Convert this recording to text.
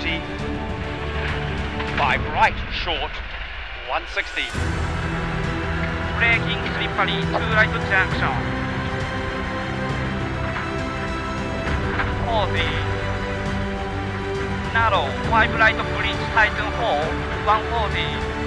30. Five right, short, 160. Braking slippery, two right junction. 40. Narrow, five right bridge, tighten 4, 140.